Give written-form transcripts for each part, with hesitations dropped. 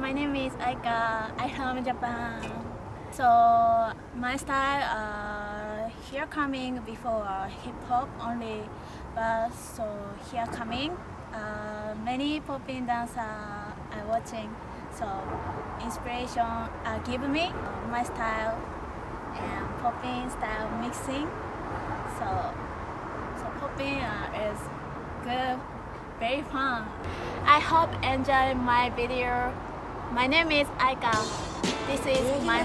my name is Aika. I am Japan. So my style here coming before hip hop only, but so here coming many popping dancer I watching. So inspiration give me my style and popping style mixing. So popping is good. Very fun. I hope enjoy my video. My name is Aika. This is my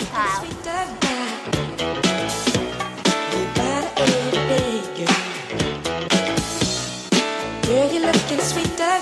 style.